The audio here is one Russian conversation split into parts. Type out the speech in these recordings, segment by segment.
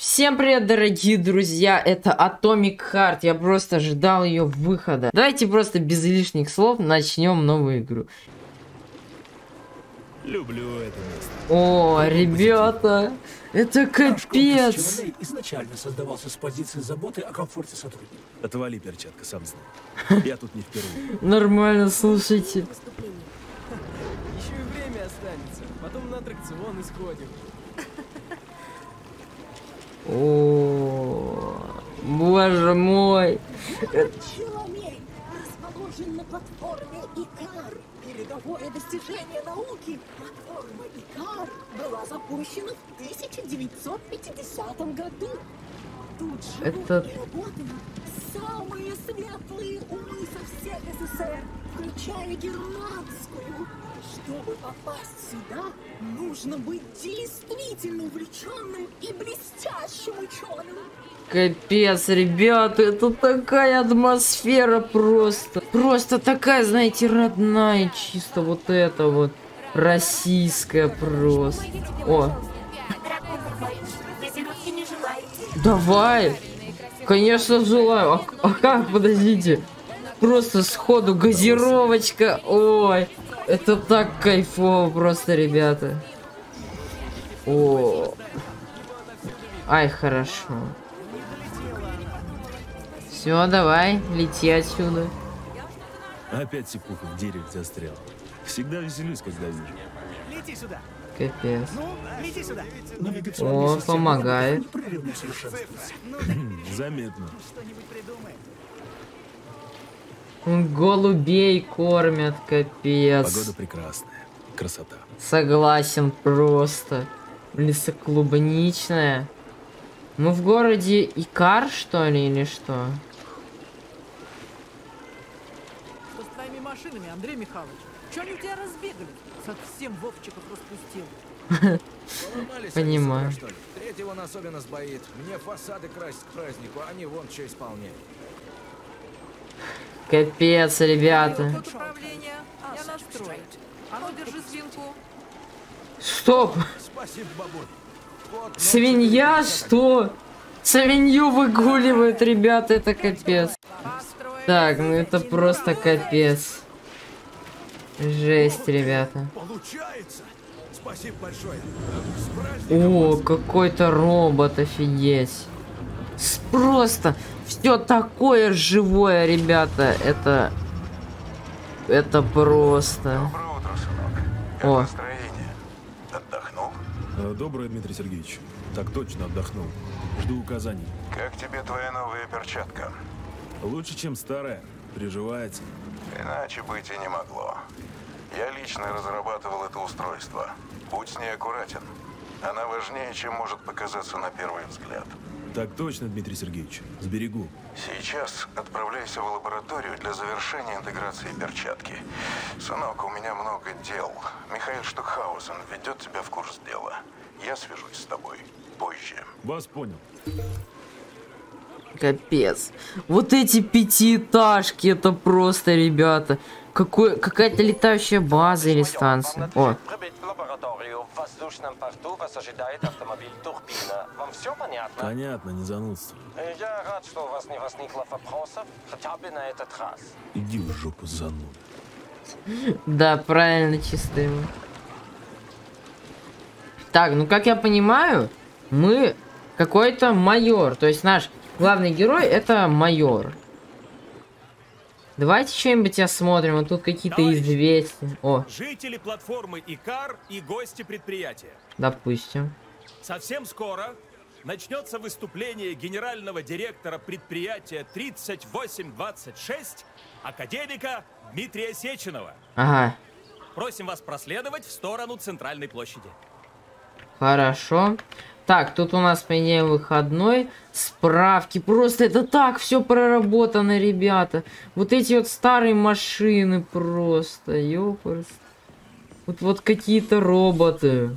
Всем привет, дорогие друзья, это Atomic Heart, я просто ждал ее выхода. Давайте просто без лишних слов начнем новую игру. Люблю это место. О, ребята, это капец. Изначально создавался с позиции заботы о комфорте сотрудников. Отвали, перчатка, сам знаю. Я тут не впервые. Нормально, слушайте. Еще и время останется, потом на аттракцион исходим. О, боже мой! Челомей расположен на платформе ИКар. Передовое достижение науки. Платформа ИКар была запущена в 1950 году. Тут же работали самые светлые умы со всех СССР, включая германскую. Чтобы попасть сюда, нужно быть действительно увлеченным и блестящим ученым. Капец, ребята, это такая атмосфера просто. Просто такая, знаете, родная, чисто вот это вот. Российская просто. О. Давай. Конечно, желаю. А как, подождите. Просто сходу газировочка. Ой. Это так кайфово просто, ребята. О, ай, хорошо. Все, давай, лети отсюда. Опять секуха в дереве застрял. Всегда веселюсь, когда вижу. Лети сюда. Капец. О, помогает. Заметно. Голубей кормят, капец. Погода прекрасная, красота. Согласен просто. Лесоклубничная. Мы в городе Икар, что ли, или что? Что с твоими машинами, Андрей Михайлович? Чё они у тебя разбегали? Совсем вовчиков распустил. Понимаю. Третьего он особенно сбоит. Мне фасады красить к празднику, они вон что исполняют. Капец, ребята. Стоп! Свинья, что? Свинью выгуливают, ребята, это капец. Так, ну это просто капец. Жесть, ребята. О, какой-то робот, офигеть. Просто все такое живое, ребята, это просто. Доброе утро, сынок. О. Настроение. Отдохнул? Доброе, Дмитрий Сергеевич. Так точно, отдохнул. Жду указаний. Как тебе твоя новая перчатка? Лучше, чем старая. Приживается. Иначе быть и не могло. Я лично разрабатывал это устройство. Будь с ней аккуратен. Она важнее, чем может показаться на первый взгляд. Так точно, Дмитрий Сергеевич. Сберегу. Сейчас отправляйся в лабораторию для завершения интеграции перчатки. Сынок, у меня много дел. Михаил Штухаусен ведет тебя в курс дела. Я свяжусь с тобой позже. Вас понял. Капец. Вот эти пятиэтажки, это просто, ребята. Какая-то летающая база или станция. О. В воздушном порту вас ожидает автомобиль турбина. Вам все понятно? Понятно, не занудство. Я рад, что у вас не возникло вопросов, хотя бы на этот раз. Иди в жопу, зануд. Да, правильно, чистым. Так, ну как я понимаю, мы какой-то майор. То есть наш главный герой это майор. Давайте что-нибудь осмотрим. Вот тут какие-то известия. О. Жители платформы ИКар и гости предприятия. Допустим. Совсем скоро начнется выступление генерального директора предприятия 3826 академика Дмитрия Сеченова. Ага. Просим вас проследовать в сторону центральной площади. Хорошо. Так, тут у нас, по идее, выходной. Справки. Просто это так все проработано, ребята. Вот эти вот старые машины просто. Ёпрст. Вот какие-то роботы.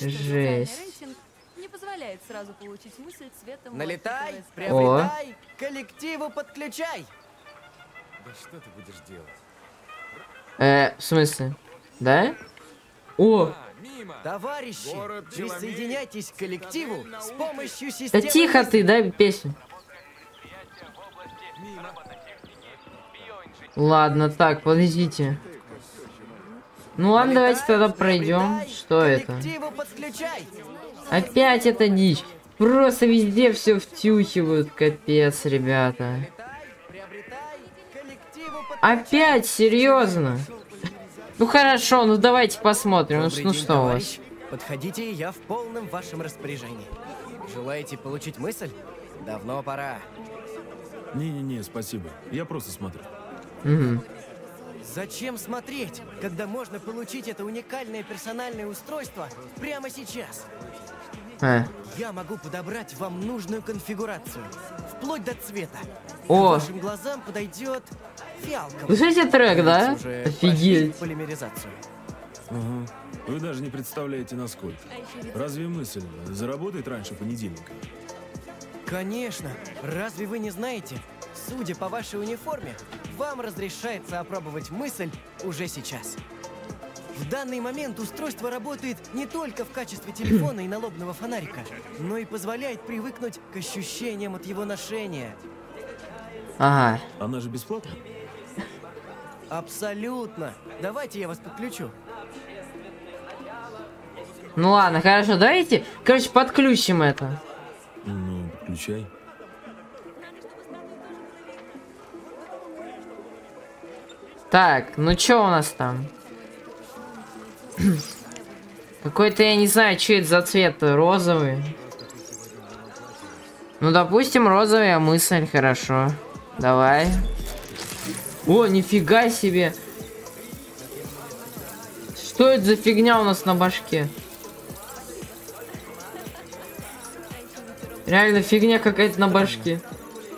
Жесть. Не позволяет сразу получить мысль цветом. Налетай, приобретай, коллективу подключай. Да что ты будешь делать? В смысле? Да? О! Товарищи, присоединяйтесь к коллективу с помощью системы... Да тихо ты, дай песню. Ладно, так, подождите. Ну ладно, давайте тогда пройдем. Что это? Опять это дичь. Просто везде все втюхивают, капец, ребята. Опять, серьезно? Ну хорошо, ну давайте посмотрим. Ну что у вас? Подходите, я в полном вашем распоряжении. Желаете получить мысль? Давно пора. Не-не-не, спасибо. Я просто смотрю. Угу. Зачем смотреть, когда можно получить это уникальное персональное устройство прямо сейчас? Я могу подобрать вам нужную конфигурацию, вплоть до цвета. О. Вашим глазам подойдет фиалка. Слышите трек, да? Офигеть. Полимеризацию. Угу. Вы даже не представляете, насколько. Разве мысль заработает раньше понедельника? Конечно. Разве вы не знаете? Судя по вашей униформе, вам разрешается опробовать мысль уже сейчас. В данный момент устройство работает не только в качестве телефона и налобного фонарика, но и позволяет привыкнуть к ощущениям от его ношения. Ага. Она же бесплатна? Абсолютно. Давайте я вас подключу. Ну ладно, хорошо, давайте, короче, подключим это. Ну, подключай. Так, ну чё у нас там? Какой-то, я не знаю, что это за цвет, розовый. Ну, допустим, розовая мысль, хорошо. Давай. О, нифига себе. Что это за фигня у нас на башке? Реально фигня какая-то на башке.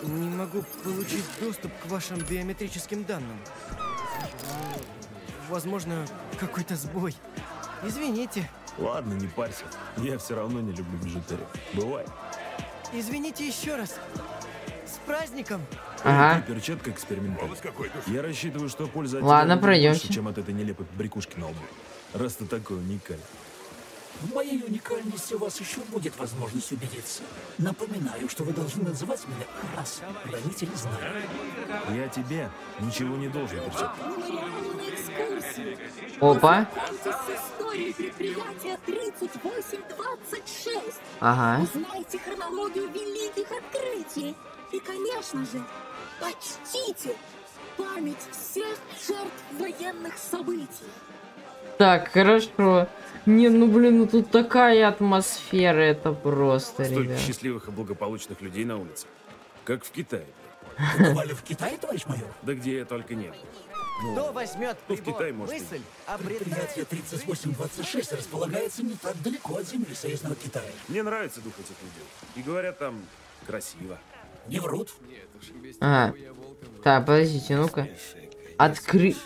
Не могу получить доступ к вашим биометрическим данным. Возможно, какой-то сбой. Извините. Ладно, не парься. Я все равно не люблю бижутерию. Бывает. Извините еще раз. С праздником. Ага. Перчатка экспериментальная. Я рассчитываю, что польза от тебя пройдемся, чем от этой нелепой брякушки на лбу. Раз ты такой уникальный. В моей уникальности у вас еще будет возможность убедиться. Напоминаю, что вы должны называть меня раз. Хранитель знает. Я тебе ничего не должен, перчатка. Опа. Ага. Узнайте хронологию великих открытий. И, конечно же, почтите память всех жертв военных событий. Так, хорошо. Не, ну блин, ну тут такая атмосфера, это просто, ребят. Столько счастливых и благополучных людей на улице, как в Китае. Бывали в Китае, товарищ майор? Да где я только нет. Кто возьмет прибор мысль, предприятие 3826 располагается не так далеко от земли союзного Китая. Мне нравится дух этих людей. И говорят, там красиво. Не врут. А, так, подождите, ну-ка. Открыть.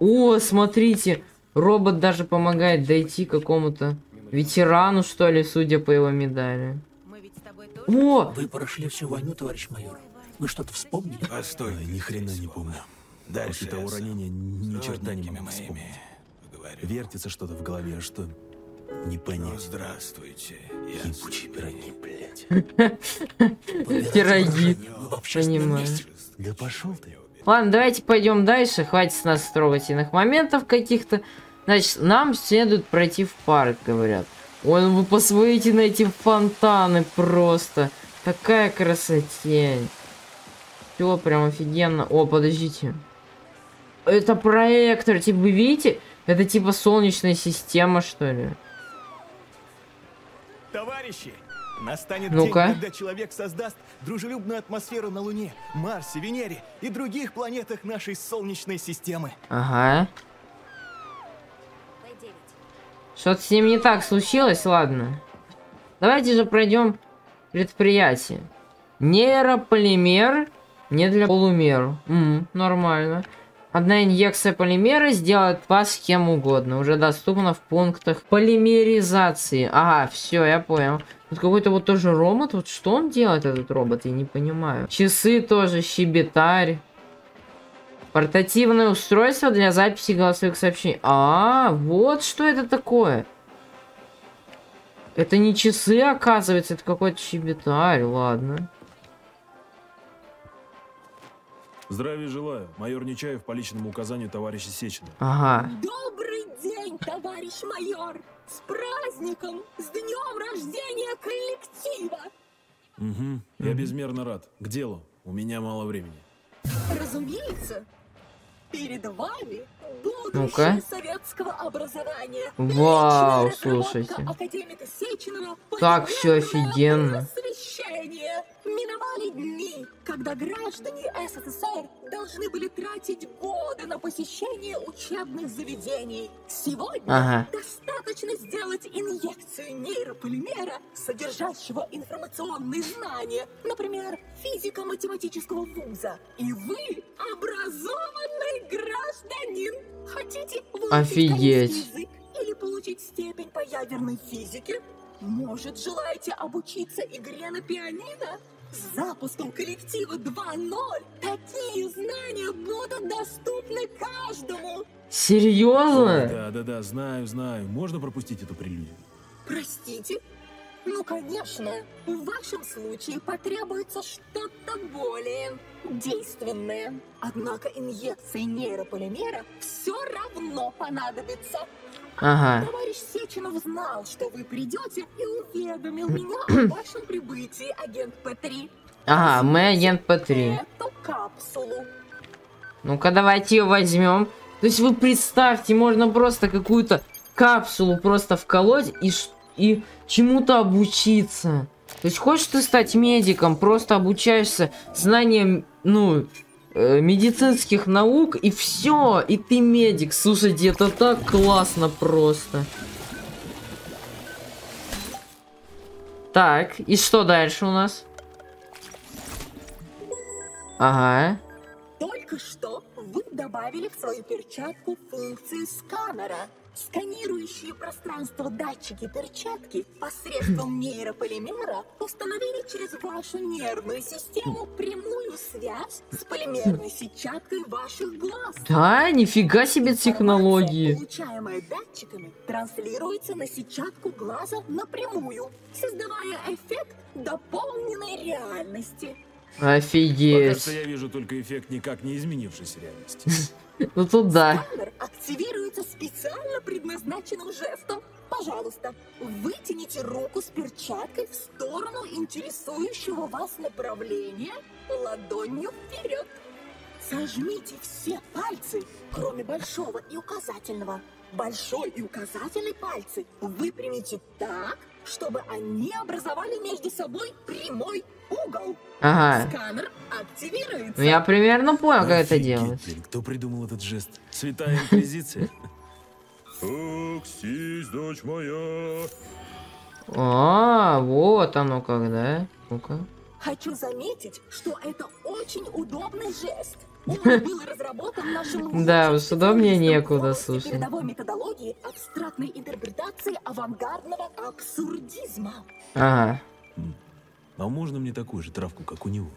О, смотрите, робот даже помогает дойти какому-то ветерану, что ли, судя по его медали. О! Вы прошли всю войну, товарищ майор. Вы что-то вспомнили? А стой, ни хрена не помню. Дальше того ранения ни черта не могу вспомнить. Вертится что-то в голове, что не понять. Здравствуйте. Хипучие пироги, блядь. Пироги. Понимаю. Да пошел ты. Ладно, давайте пойдем дальше. Хватит с нас трогательных моментов каких-то. Значит, нам следует пройти в парк, говорят. Ой, ну вы посмотрите на эти фонтаны просто. Такая красотень. Все прям офигенно. О, подождите. Это проектор, типа, вы видите? Это типа солнечная система, что ли? Товарищи! Настанет день, когда человек создаст дружелюбную атмосферу на Луне, Марсе, Венере и других планетах нашей Солнечной системы. Ага. Что-то с ним не так случилось, ладно. Давайте же пройдем предприятие. Нейрополимер не для полумеру. Нормально. Одна инъекция полимера сделает вас кем угодно. Уже доступно в пунктах полимеризации. Ага, все, я понял. Вот какой-то вот тоже робот. Вот что он делает, этот робот, я не понимаю. Часы тоже, щебетарь. Портативное устройство для записи голосовых сообщений. А, вот что это такое. Это не часы, оказывается, это какой-то щебетарь, ладно. Здравия желаю. Майор Нечаев по личному указанию товарища Сеченова. Ага. Добрый день, товарищ майор! С праздником! С днем рождения коллектива! Угу. Я безмерно рад. К делу. У меня мало времени. Разумеется, перед вами будущее советского образования. Вау, слушайте. Так все офигенно. Миновали дни, когда граждане СССР должны были тратить годы на посещение учебных заведений. Сегодня достаточно сделать инъекцию нейрополимера, содержащего информационные знания, например, физико-математического вуза. И вы образованный гражданин. Хотите выучить корейский язык или получить степень по ядерной физике? Может, желаете обучиться игре на пианино? С запуском коллектива 2.0 такие знания будут доступны каждому. Серьезно? Да, знаю. Можно пропустить эту прелюдию? Простите? Ну, конечно. В вашем случае потребуется что-то более действенное. Однако инъекции нейрополимера все равно понадобится. Ага. Товарищ Сеченов знал, что вы придете, и уведомил меня о вашем прибытии, агент П3. Ага, мы агент П3. Эту капсулу. Ну-ка, давайте ее возьмем. То есть вы представьте, можно просто какую-то капсулу просто вколоть и чему-то обучиться. То есть хочешь ты стать медиком, просто обучаешься знаниям, ну... медицинских наук, и все, и ты медик. Слушайте, это так классно просто. Так, и что дальше у нас? Ага. Только что вы добавили в свою перчатку функции сканера. Сканирующие пространство датчики перчатки посредством нейрополимера установили через вашу нервную систему прямую связь с полимерной сетчаткой ваших глаз. Да, нифига себе технологии. Получаемая датчиками транслируется на сетчатку глаза напрямую, создавая эффект дополненной реальности. Офигеть. Пока я вижу только эффект никак не изменившейся реальности. Ну тут да. Сканер активируется специально предназначенным жестом. Пожалуйста, вытяните руку с перчаткой в сторону интересующего вас направления, ладонью вперед. Сожмите все пальцы, кроме большого и указательного. Большой и указательный пальцы выпрямите так, чтобы они образовали между собой прямой угол. Ага. Сканер активируется. Ну, я примерно понял, как это делать. Кто придумал этот жест? Святая инквизиция. Фоксись, дочь моя. А, вот оно когда. Ну-ка. Хочу заметить, что это очень удобный жест. Он был разработан нашим... Да, уж удобнее некуда, слушай. Передовой методологии абстрактной интерпретации авангардного абсурдизма. Ага. А можно мне такую же травку, как у него?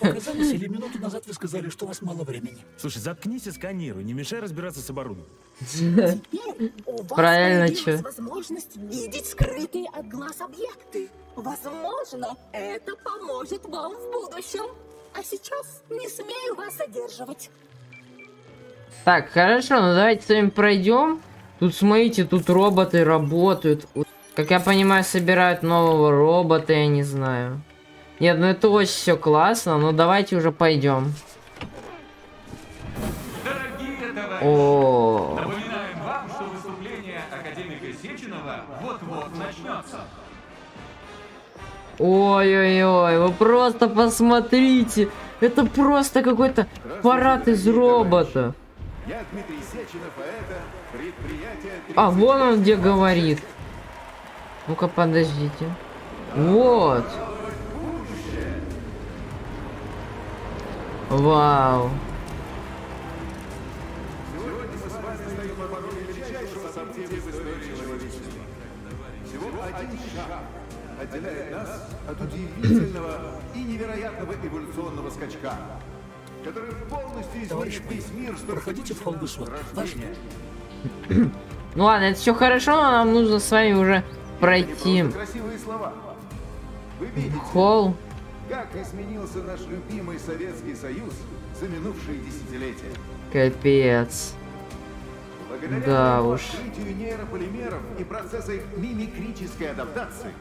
Оказались, или минуту назад вы сказали, что у вас мало времени. Слушай, заткнись и сканируй, не мешай разбираться с оборудованием. Теперь у вас появилась возможность видеть скрытые от глаз объекты. Возможно, это поможет вам в будущем. А сейчас не смею вас задерживать. Так, хорошо, ну давайте с вами пройдем. Тут, смотрите, тут роботы работают. Как я понимаю, собирают нового робота, я не знаю. Нет, ну это очень все классно, но давайте уже пойдем. Дорогие товарищи, напоминаем вам, что выступление академика Сеченова вот-вот начнется. Ой-ой-ой, вы просто посмотрите. Это просто какой-то парад из робота. Я Дмитрий Сеченов, а это предприятие... А вон он где говорит. Ну-ка, подождите. Вот. Вау. Сегодня мы с вами стоим на пороге величайшего события в истории человечества. Всего один шаг отделяет нас от удивительного и невероятного эволюционного скачка. Товарищ Пейн, проходите в холл высот. Ну ладно, это все хорошо, но нам нужно с вами уже пройти. Холл. Как изменился наш любимый Советский Союз за минувшие десятилетия. Капец. Благодаря открытию нейрополимеров и процесса их мимикрической адаптации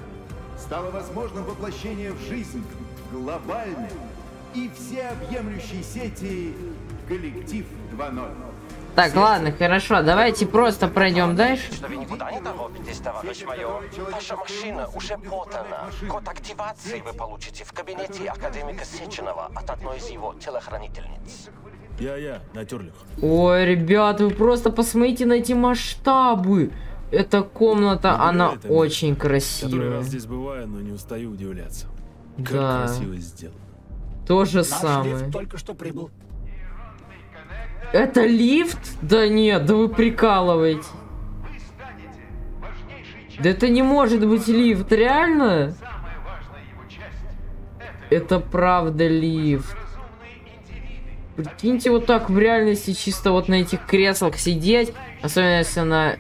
стало возможным воплощение в жизнь глобальной и всеобъемлющей сети Коллектив 2.0. Так, ладно, хорошо, давайте просто пройдем дальше. Что вы никуда не торопитесь, товарищ майор. Ваша машина уже подана. Код активации вы получите в кабинете академика Сеченова от одной из его телохранительниц. Я, натюрлих. Ой, ребят, вы просто посмотрите на эти масштабы. Эта комната, она очень красивая. Я здесь бываю, но не устаю удивляться. Как красиво сделано. То же самое. Только что прибыл. Это лифт? Да нет, да вы прикалываете. Да это не может быть лифт, реально? Это правда лифт. Прикиньте, вот так в реальности чисто вот на этих креслах сидеть. Особенно если она...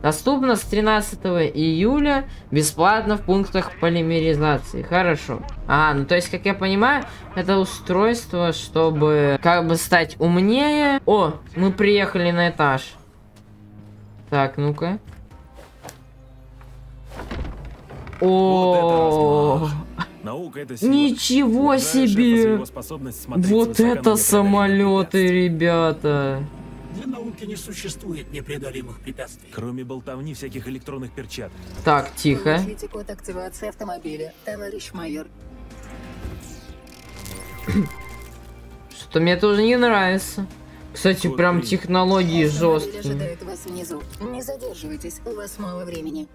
Доступно с 13 июля бесплатно в пунктах полимеризации. Хорошо. Ну то есть, как я понимаю, это устройство, чтобы как бы стать умнее. О, мы приехали на этаж. Так, ну-ка. О, наука — это сила. Ничего себе! Вот это самолеты, ребята. Для науки не существует непреодолимых препятствий. Кроме болтовни всяких электронных перчаток. Так, тихо. Код активации автомобиля, товарищ майор. Что-то мне тоже не нравится. Кстати, прям технологии жесткие. Не задерживайтесь, у вас мало времени.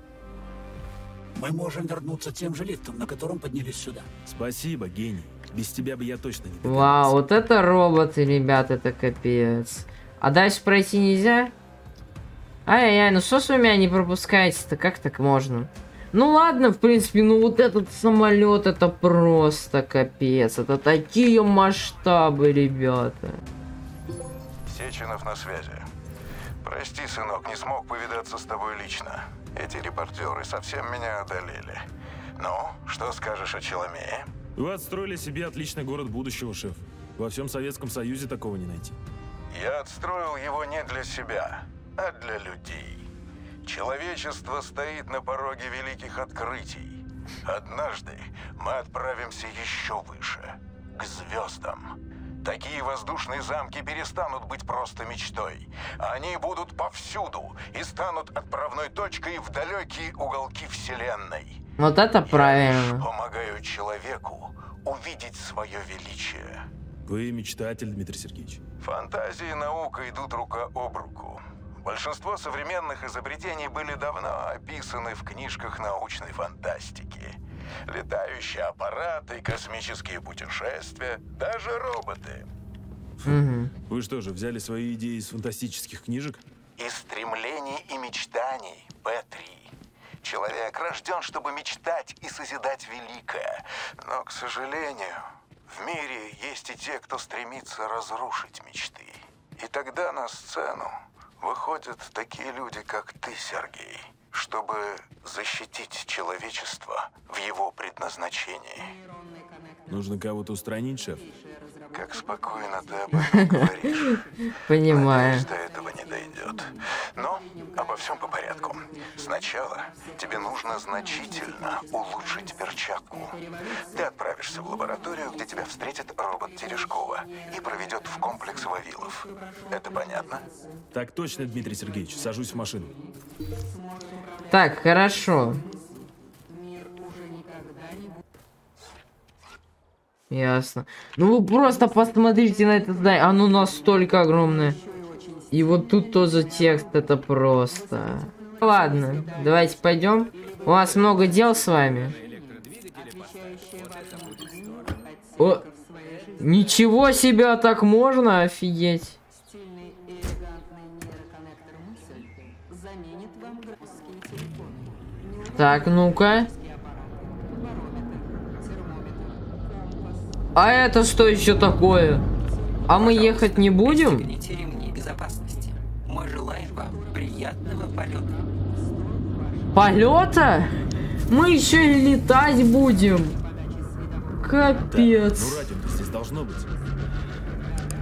Мы можем вернуться тем же лифтом, на котором поднялись сюда. Спасибо, гений. Без тебя бы я точно не поднялся. Вау, вот это роботы, ребят, это капец. А дальше пройти нельзя? Ай-яй-яй, ну что ж вы меня не пропускаете-то? Как так можно? Ну ладно, в принципе, ну вот этот самолет, это просто капец. Это такие масштабы, ребята. Сеченов на связи. Прости, сынок, не смог повидаться с тобой лично. Эти репортеры совсем меня одолели. Ну, что скажешь о Челомее? Вы отстроили себе отличный город будущего, шеф. Во всем Советском Союзе такого не найти. Я отстроил его не для себя, а для людей. Человечество стоит на пороге великих открытий. Однажды мы отправимся еще выше, к звездам. Такие воздушные замки перестанут быть просто мечтой. Они будут повсюду и станут отправной точкой в далекие уголки Вселенной. Вот это правильно. Я помогаю человеку увидеть свое величие. Вы мечтатель, Дмитрий Сергеевич. Фантазии и наука идут рука об руку. Большинство современных изобретений были давно описаны в книжках научной фантастики. Летающие аппараты, космические путешествия, даже роботы. Вы что же, взяли свои идеи из фантастических книжек? Из стремлений и мечтаний, Петри. Человек рожден, чтобы мечтать и созидать великое. Но, к сожалению... В мире есть и те, кто стремится разрушить мечты. И тогда на сцену выходят такие люди, как ты, Сергей, чтобы защитить человечество в его предназначении. Нужно кого-то устранить, шеф? Как спокойно ты об этом говоришь. Понимаю. Надеюсь, до этого не дойдет. Но обо всем по порядку. Сначала тебе нужно значительно улучшить перчатку. Ты отправишься в лабораторию, где тебя встретит робот Терешкова и проведет в комплекс Вавилов. Это понятно? Так точно, Дмитрий Сергеевич. Сажусь в машину. Так, хорошо. Ясно. Ну вы просто посмотрите на это здание. Оно настолько огромное. И вот тут тоже текст. Это просто... Ладно, давайте пойдем. У вас много дел с вами. О, ничего себе, так можно? Офигеть. Так, ну-ка. А это что еще такое? А мы ехать не будем? Пристегните ремни безопасности. Мы желаем вам приятного полета. Полета? Мы еще и летать будем. Капец. Да, ну, здесь должно быть.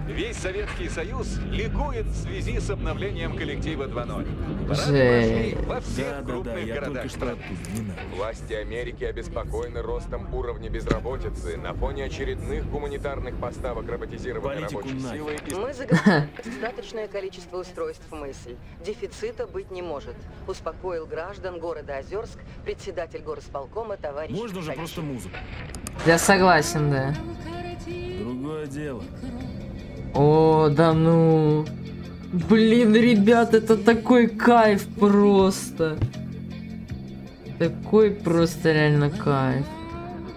Весь Советский Союз ликует в связи с обновлением коллектива 2.0. Парады прошли во всех крупных городах страны. Власти Америки обеспокоены ростом уровня безработицы на фоне очередных гуманитарных поставок роботизированной рабочей силы. Мы заготовили достаточное количество устройств мысль. Дефицита быть не может. Успокоил граждан города Озерск председатель горосполкома товарищ. Можно уже просто музыку. Я согласен, да. Другое дело. О, да ну. Блин, ребят, это такой кайф просто. Такой просто реально кайф.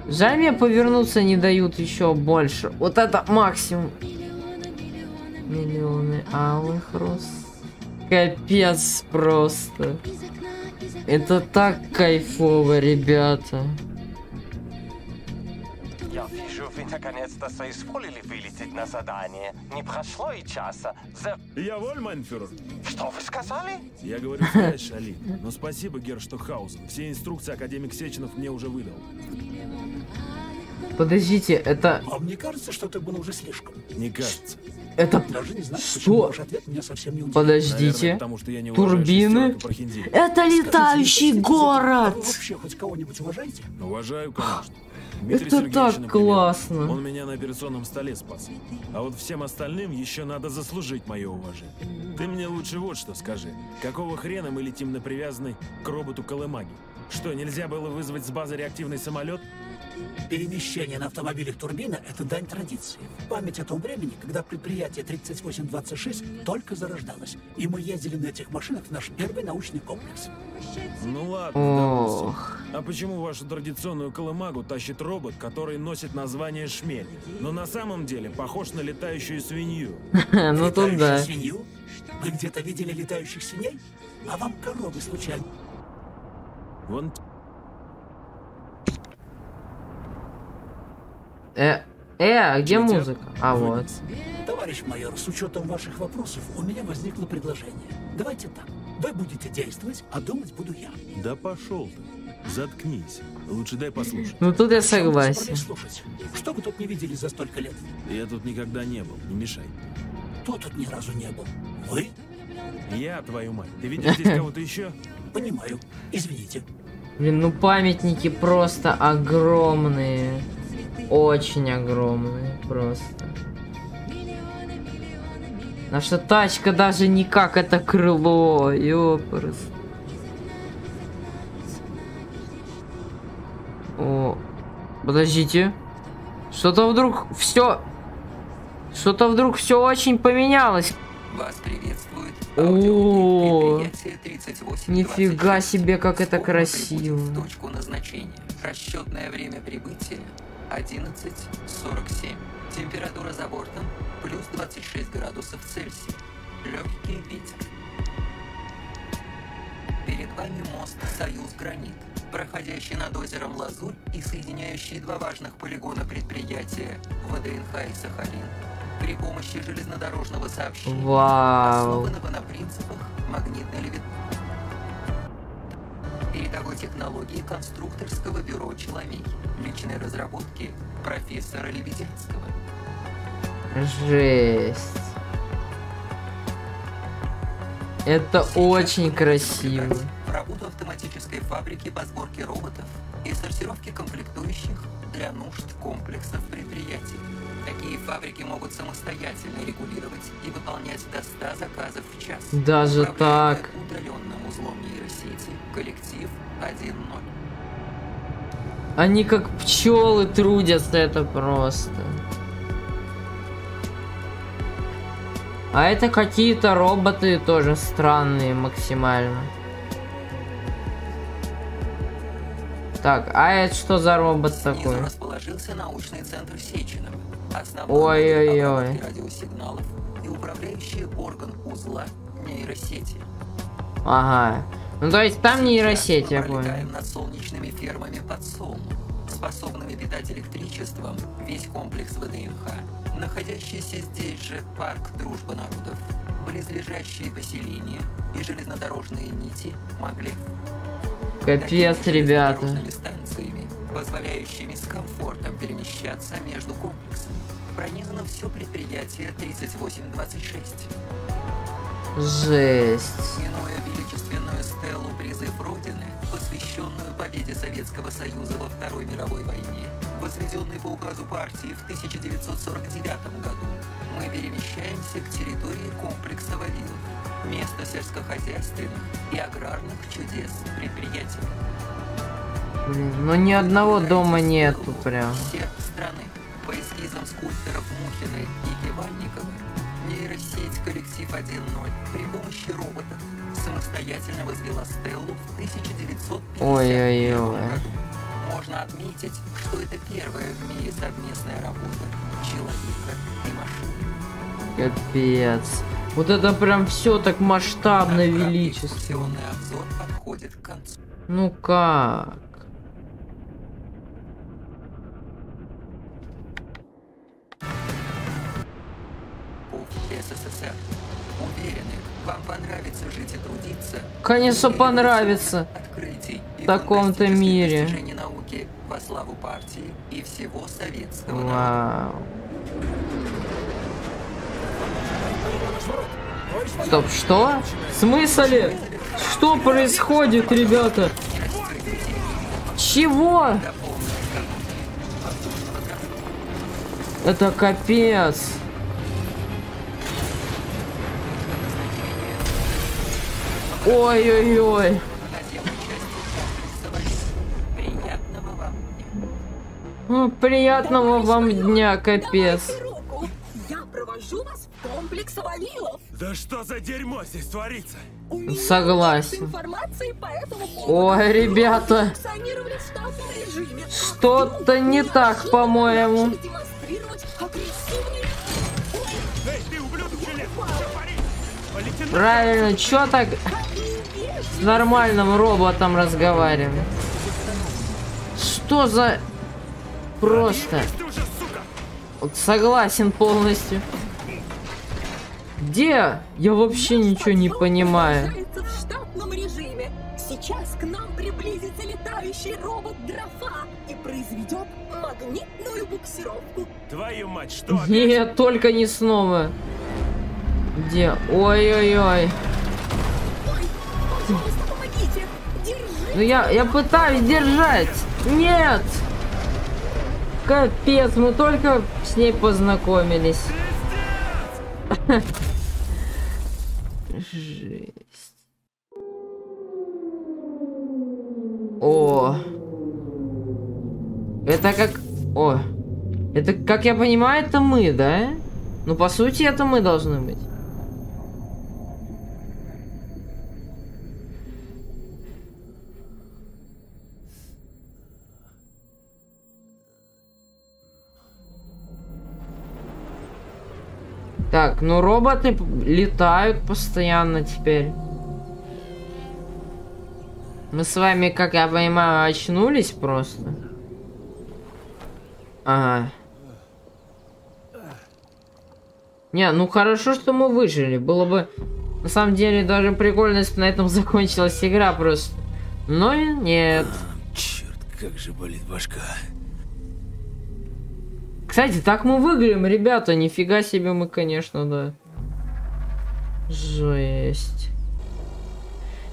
Жаль, мне повернуться не дают еще больше. Вот это максимум. Миллионы алых роз. Капец просто. Это так кайфово, ребята. Я вижу, вы наконец-то соизволили вылететь на задание. Не прошло и часа. Я воль, майнфюрер. Что вы сказали? Я говорю, знаешь, Али, но спасибо, Герр Штухаусен. Все инструкции академик Сеченов мне уже выдал. Подождите, это... А мне кажется, что это было уже слишком. Не кажется. Это... Даже не знаю, что? Ответ меня совсем не удивил. Подождите. Наверное, потому что я не турбины? Это летающий скажите, город! Вы вообще хоть кого-нибудь уважаете? Уважаю, конечно. Дмитрий это Сергеевич, так например, классно. Он меня на операционном столе спас. А вот всем остальным еще надо заслужить мое уважение. Ты мне лучше вот что скажи. Какого хрена мы летим на привязанной к роботу колымаги? Что, нельзя было вызвать с базы реактивный самолет? Перемещение на автомобилях турбина – это дань традиции. Память о том времени, когда предприятие 3826 только зарождалось. И мы ездили на этих машинах в наш первый научный комплекс. Ну ладно, ох. А почему вашу традиционную колымагу тащит робот, который носит название шмель? Но на самом деле похож на летающую свинью. Ну тут да. Свинью? Вы где-то видели летающих свиней? А вам коровы случайно? Вон... Где музыка? А вот. Товарищ майор, с учетом ваших вопросов у меня возникло предложение. Давайте так. Вы будете действовать, а думать буду я. Да пошел ты. Заткнись. Лучше дай послушать. Ну тут я согласен. Что вы тут не видели за столько лет? Я тут никогда не был. Не мешай. Кто тут ни разу не был? Вы? Я, твою мать. Ты видел здесь кого-то еще? Понимаю. Извините. Блин, ну памятники просто огромные. Очень огромные просто. Наша тачка даже никак это крыло, ёпрст. О, подождите, что-то вдруг все, очень поменялось. Вас приветствует. О, нифига себе, как это красиво. Точку назначения. Расчетное время прибытия. 11:47. Температура за бортом плюс 26 градусов Цельсия. Легкий ветер. Перед вами мост Союз-Гранит, проходящий над озером Лазурь и соединяющий два важных полигона предприятия ВДНХ и Сахалин при помощи железнодорожного сообщения, основанного на принципах магнитной левитации. Передовой технологии конструкторского бюро «Челомей», личной разработки профессора Лебеденского. Жесть. Это сейчас очень красиво. Работу автоматической фабрики по сборке роботов и сортировке комплектующих для нужд комплексов предприятий. Такие фабрики могут самостоятельно регулировать и выполнять до 100 заказов в час. Даже управляя так. Удаленным узлом нейросети коллектив 1.0. Они как пчелы трудятся, это просто. А это какие-то роботы тоже странные максимально. Так, а это что за робот такой? Снизу расположился научный центр Сеченова. Ой-ой-ой. Радиосигналов и управляющий орган узла нейросети. Ага. Ну то есть там нейросеть, я понял. Мы летаем над солнечными фермами подсолнух. С способными питать электричеством весь комплекс ВДНХ, находящийся здесь же парк Дружба Народов, близлежащие поселения и железнодорожные нити могли... Капец, ребята. ...станциями, позволяющими с комфортом перемещаться между комплексами. Пронизано все предприятие 3826. Жесть. Минуя величественную стелу «Призыв Родины», посвященную победе Советского Союза во Второй мировой войне, возведенной по указу партии в 1949 году, мы перемещаемся к территории комплекса Вавилов, место сельскохозяйственных и аграрных чудес предприятий. Блин, ну ни одного дома нету прям. Всех страны по эскизам скульпторов Мухина и Киванниковой. Нейросеть «Коллектив 1.0» при помощи робота самостоятельно возвела стеллу в 1951 году. Можно отметить, что это первая в мире совместная работа человека и машины. Капец. Вот это прям все так масштабно, величественно. Обзор подходит к концу. Ну как? СССР. Уверены, вам понравится жить и трудиться. Конечно, понравится. В таком-то мире. Науки во славу партии и всего советского народа. Стоп, что? В смысле? Что происходит, ребята? Чего? Это капец. Ой-ой-ой. Приятного вам дня, капец. Я провожу вас в комплекс Вавилов. Да что за дерьмо здесь творится? Согласен. Ой, ребята. Что-то не так, по-моему. Правильно, чё так с нормальным роботом разговариваем? Что за... Просто... Вот согласен полностью. Где? Я вообще ничего не понимаю. Сейчас к нам приблизится летающий робот Дрофа и произведет магнитную буксировку. Твою мать, что? Нет, только не снова. Где? Ой-ой-ой. Ну я пытаюсь держать. Нет. Капец, мы только с ней познакомились. Жесть. О. Это как... О. Это, как я понимаю, это мы, да? Ну, по сути, это мы должны быть. Так, ну роботы летают постоянно теперь. Мы с вами, как я понимаю, очнулись просто. Ага. Не, ну хорошо, что мы выжили. Было бы, на самом деле, даже прикольно, если на этом закончилась игра просто. Но нет. А, черт, как же болит башка. Кстати, так мы выиграем, ребята. Нифига себе мы, конечно, да. Жесть.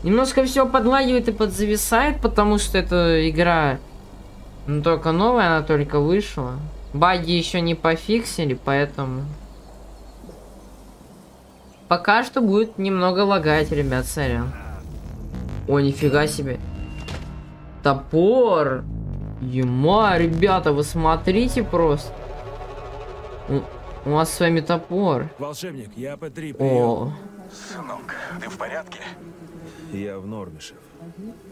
Немножко все подлагивает и подзависает, потому что эта игра только новая, она только вышла. Баги еще не пофиксили, поэтому... Пока что будет немного лагать, ребят, сорян. О, нифига себе. Топор. Ема, ребята, вы смотрите просто. У нас с вами топор. Волшебник, я П3 прием. Сынок, ты в порядке? Я в норме, шеф.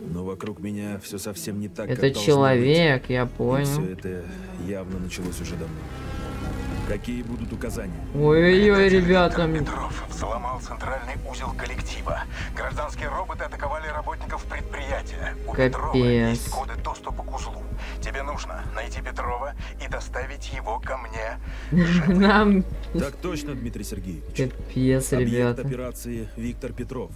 Но вокруг меня все совсем не так. Это человек, я понял. Все это явно началось уже давно. Какие будут указания? Ой-ой-ой, ребята. Петров взломал центральный узел коллектива. Гражданские роботы атаковали работников предприятия. У Петрова есть коды доступа к узлу. Тебе нужно его ко мне. Нам... Так точно, Дмитрий Сергеевич. Капец, ребята. Объект операции Виктор Петров.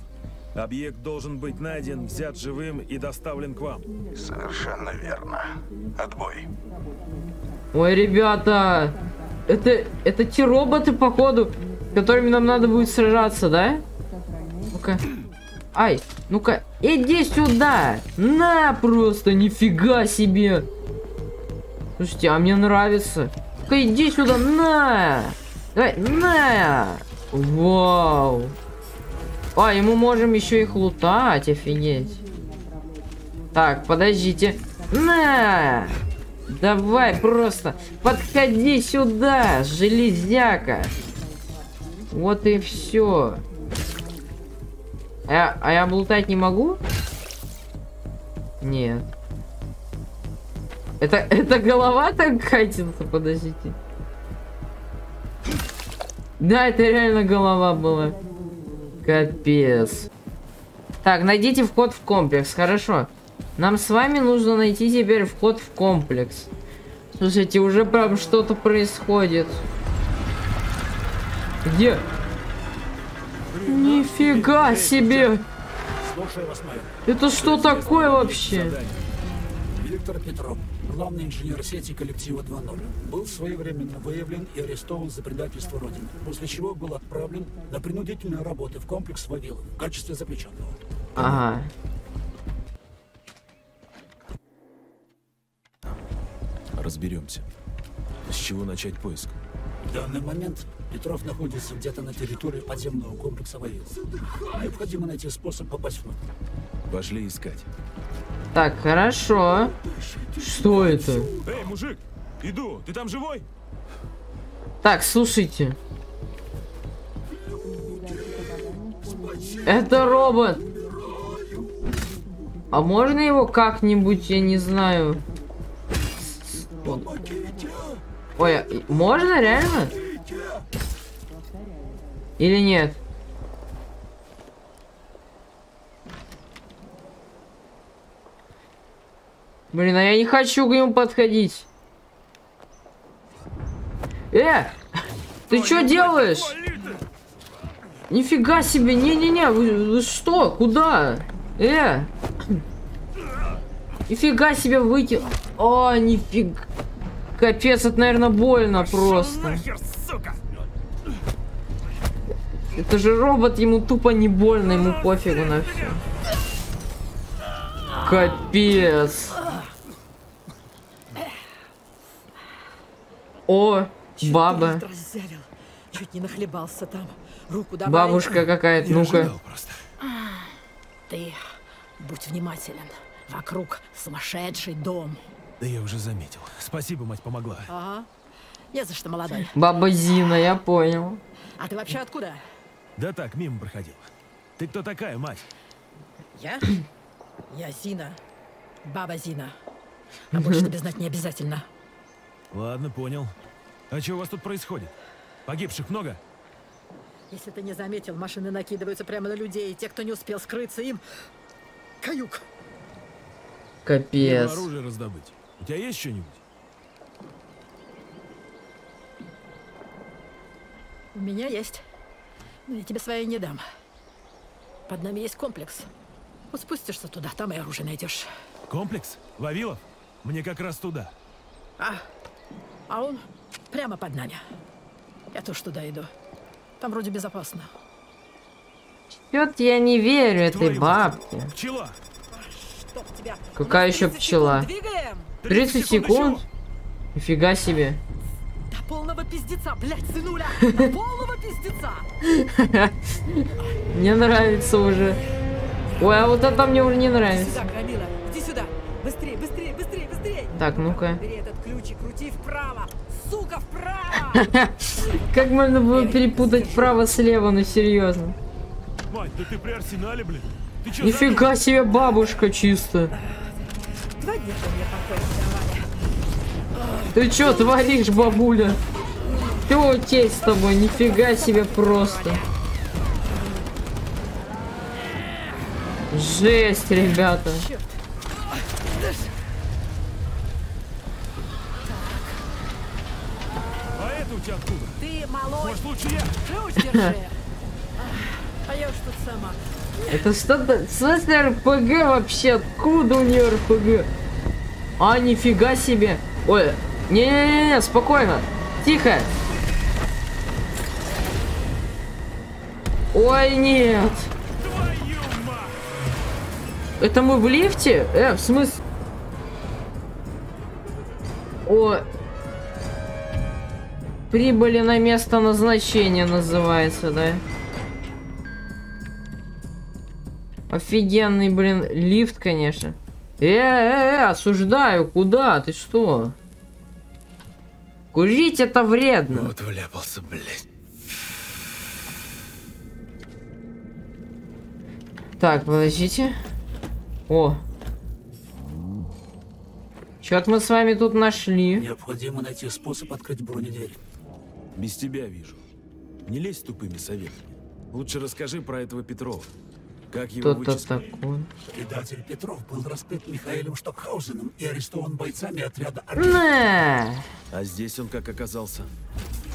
Объект должен быть найден, взят живым и доставлен к вам. Совершенно верно. Отбой. Ой, ребята, это те роботы, походу, с которыми нам надо будет сражаться, да? Ну-ка. Ай, ну-ка, иди сюда. На, просто, нифига себе. Слушайте, а мне нравится. Ну-ка, иди сюда, на. Давай, на. Вау. А, и мы можем еще их лутать, офигеть. Так, подождите. На. Давай, просто подходи сюда, железяка. Вот и все. А я облутать не могу? Нет. Это голова так катится, подождите. Да, это реально голова была. Капец. Так, найдите вход в комплекс, хорошо. Нам с вами нужно найти теперь вход в комплекс. Слушайте, уже прям что-то происходит. Где? Нифига себе! Это что такое вообще? Виктор Петров, главный инженер сети коллектива 2.0, был своевременно выявлен и арестован за предательство Родины, после чего был отправлен на принудительные работы в комплекс Вавилов в качестве заключенного. Ага. Разберемся. С чего начать поиск? В данный момент Петров находится где-то на территории подземного комплекса Вавилов. Необходимо найти способ попасть внутрь. Пошли искать. Так, хорошо. Что это? Эй, мужик, иду. Ты там живой? Так, слушайте. Это робот. А можно его как-нибудь, я не знаю... Ой, можно реально? Или нет? Блин, а я не хочу к нему подходить. Ты чё делаешь? Нифига себе, не-не-не, вы что? Куда? Нифига себе выкинул. О, нифига. Капец, это, наверное, больно просто. Это же робот, ему тупо не больно, ему пофигу на все. Капец. О, баба. Чуть не нахлебался там. Руку давай. Бабушка какая-то, ну-ка. Ты будь внимателен. Вокруг сумасшедший дом. Да я уже заметил. Спасибо, мать помогла. Ага. Не за что, молодой. Баба Зина, я понял. А ты вообще откуда? Да так, мимо проходил. Ты кто такая, мать? Я? Я Зина. Баба Зина. А больше тебе знать не обязательно. Ладно, понял. А что у вас тут происходит? Погибших много? Если ты не заметил, машины накидываются прямо на людей. И те, кто не успел скрыться, им... Каюк. Капец. Оружие раздобыть. У тебя есть что-нибудь? У меня есть. Но я тебе свое не дам. Под нами есть комплекс. Вот спустишься туда, там и оружие найдешь. Комплекс? Вавилов? Мне как раз туда. А он прямо под нами. Я тоже туда иду. Там вроде безопасно. Вот я не верю этой бабке. Пчела! Какая еще пчела? 30 секунд? Нифига себе. До полного пиздеца, блядь, сынуля. До полного пиздеца. Мне нравится уже. Ой, а вот это мне уже не нравится. Иди сюда. Быстрее, быстрее, быстрее, быстрее. Так, ну-ка. Бери этот ключ и крути вправо. Сука, вправо. Как можно было перепутать вправо-слева, ну серьезно. Мать, да ты при арсенале, блин. Нифига себе, бабушка чисто. Ты чё творишь, бабуля? Ты утей с тобой, нифига себе просто. Жесть, ребята. Вынуть оттуда. Ты малой. Может, лучше я? Ключ держи. А я уж тут сама. Это что-то... Слушай, РПГ вообще. Откуда у нее РПГ? А, нифига себе. Ой, не-не-не, спокойно. Тихо. Ой, нет. Это мы в лифте? В смысле? О. Прибыли на место назначения называется, да? Офигенный, блин, лифт, конечно. Осуждаю, куда? Ты что? Курить это вредно. Вот вляпался, блядь. Так, подождите. О. Чё-то мы с вами тут нашли. Необходимо найти способ открыть бронедверь. Без тебя вижу. Не лезь тупыми советами. Лучше расскажи про этого Петрова. Как его вычислили? Предатель Петров был раскрыт Михаилом Штухаусеном и арестован бойцами отряда армии. А здесь он как оказался?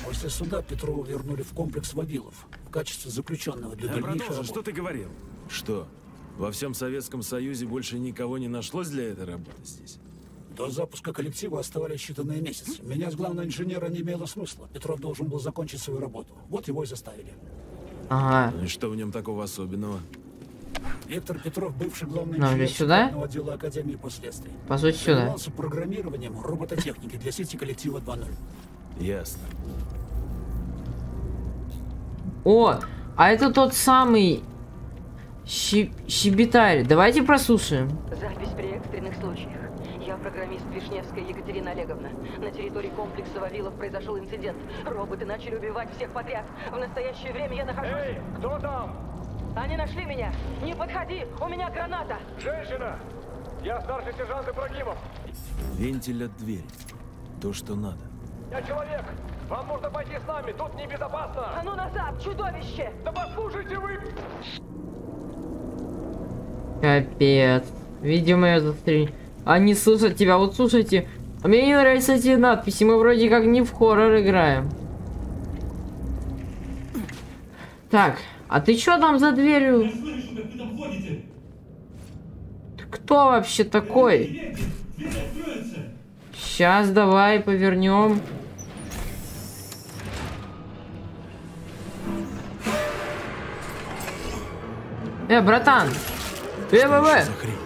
После суда Петрова вернули в комплекс Вавилов в качестве заключенного для дальнейшего работы. Что ты говорил? Что? Во всем Советском Союзе больше никого не нашлось для этой работы здесь? До запуска коллектива оставались считанные месяцы. Меня с главного инженера не имело смысла. Петров должен был закончить свою работу. Вот его и заставили. Ага. Ну и что в нем такого особенного? Виктор Петров, бывший главный инженер отдела Академии последствий. По сути, сюда. Занимался программированием робототехники для сети коллектива 2.0. Ясно. О, а это тот самый... Щебетарь, давайте прослушаем. Запись при экстренных случаях. Я программист Вишневская Екатерина Олеговна. На территории комплекса Вавилов произошел инцидент. Роботы начали убивать всех подряд. В настоящее время я нахожусь... Эй, кто там? Они нашли меня. Не подходи, у меня граната. Женщина, я старший сержант Ибрагимов. Вентиль от двери. То, что надо. Я человек. Вам нужно пойти с нами, тут небезопасно. А ну назад, чудовище. Да послушайте вы... Капец. Видимо, это три. Они слушают тебя. Вот слушайте. Мне не нравятся эти надписи. Мы вроде как не в хоррор играем. Так. А ты чё там за дверью? Я слышу, как вы там ходите. Ты кто вообще такой? Сейчас давай повернем. Братан.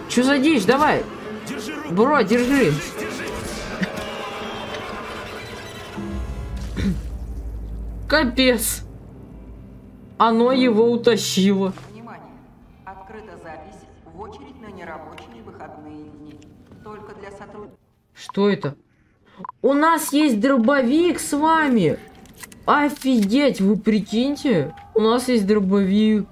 Чё за дичь? Давай. Держи руку. Бро, держи. Капец. Оно его утащило. Внимание. Открыта запись в очередь на нерабочие выходные дни. Только для сотрудников. Что это? У нас есть дробовик с вами. Офигеть, вы прикиньте. У нас есть дробовик.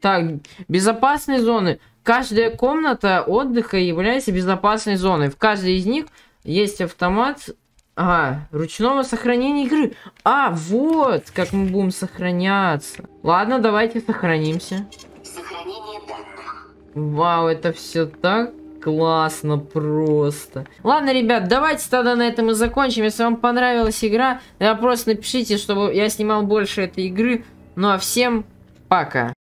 Так, безопасные зоны. Каждая комната отдыха является безопасной зоной. В каждой из них есть автомат ручного сохранения игры. А, вот как мы будем сохраняться. Ладно, давайте сохранимся. Сохранение данных. Вау, это все так классно просто. Ладно, ребят, давайте тогда на этом и закончим. Если вам понравилась игра, просто напишите, чтобы я снимал больше этой игры. Ну а всем пока.